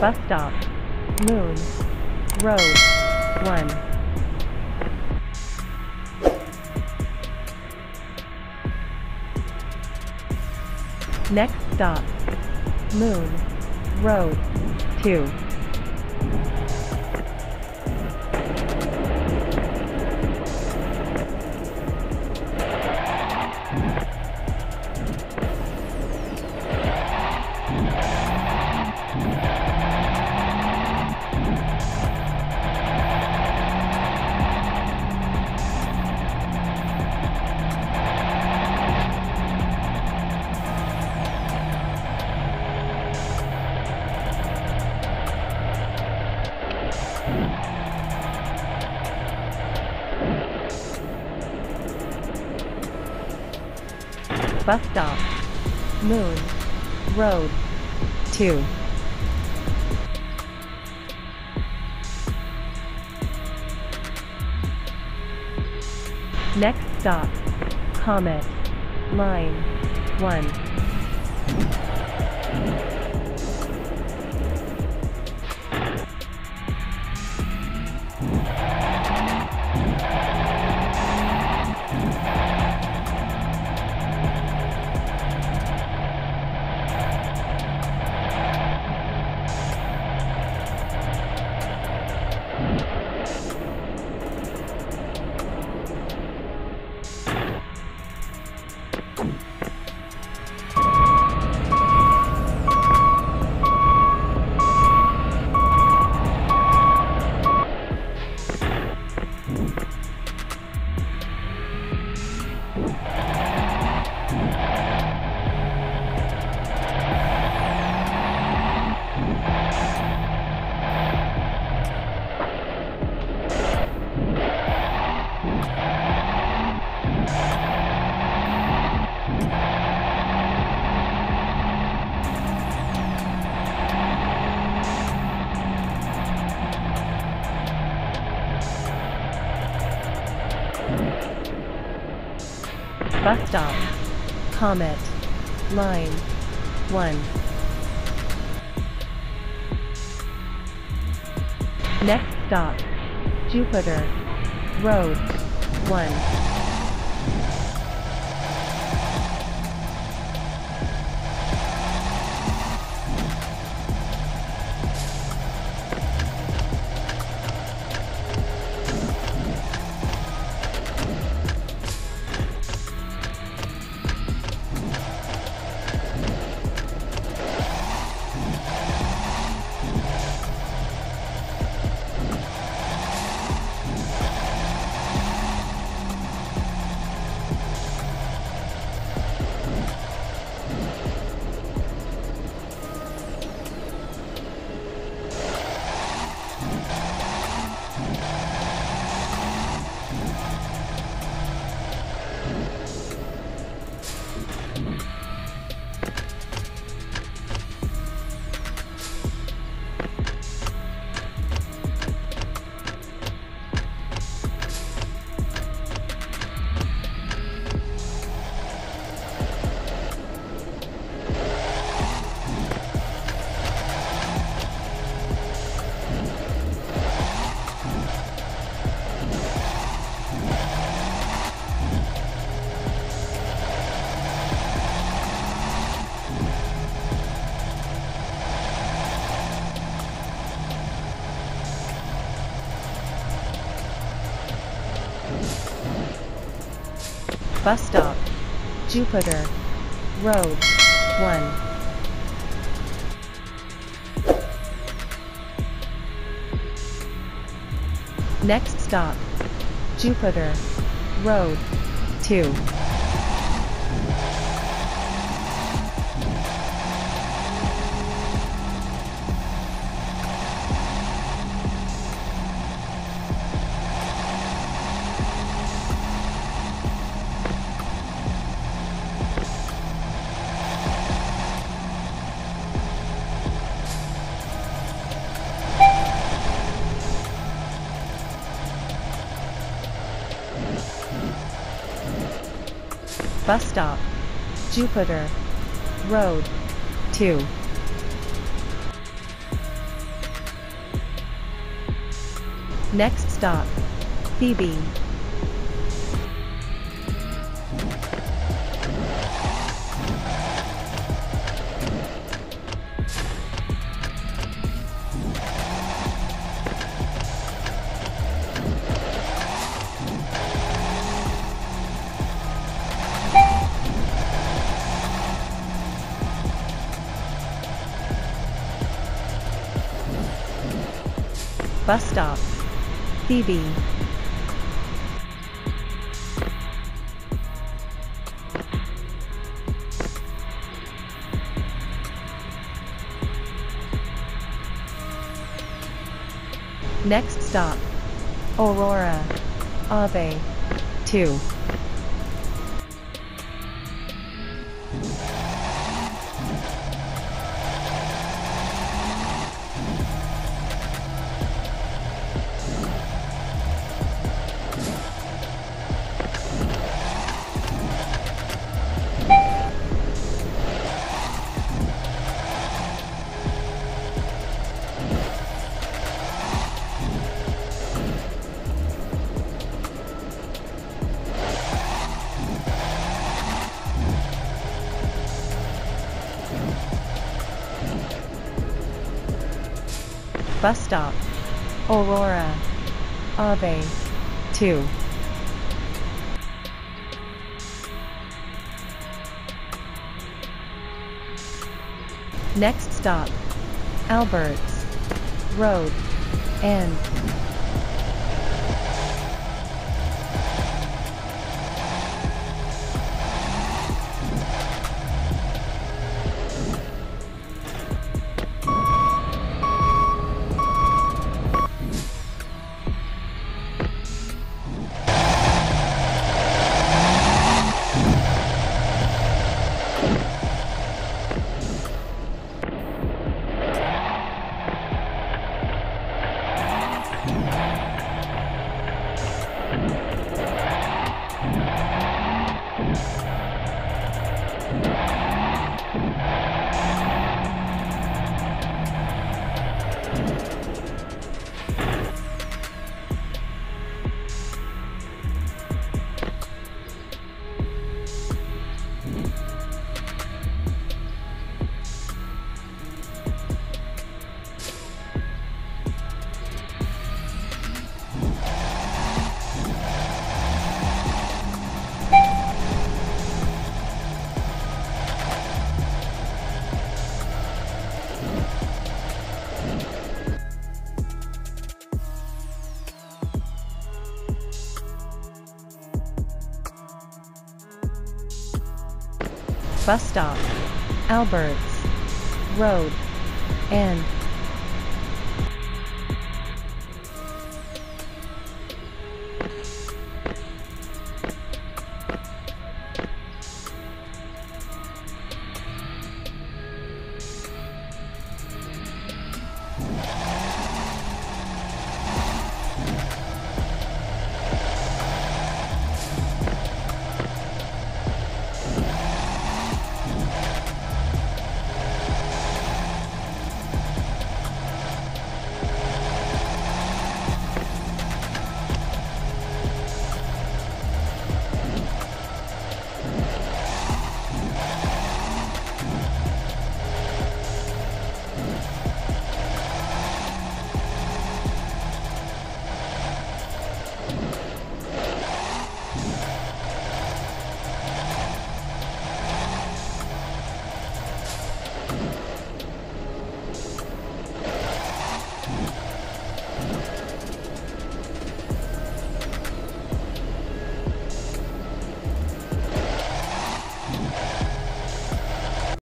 Bus stop, Moon Road 1. Next stop, Moon Road 2. Bus stop, Moon Road 2. Next stop, Comet Line 1. Bus stop, Comet Line 1. Next stop, Jupiter Road 1. Bus stop, Jupiter Road 1. Next stop, Jupiter Road 2. Bus stop, Jupiter Road 2. Next stop, Phoebe. Bus stop, Phoebe. Next stop, Aurora. Ave. 2. Bus stop, Aurora. Ave. 2. Next stop, Alberts. Road. End. Bus stop, Alberts. Road. End.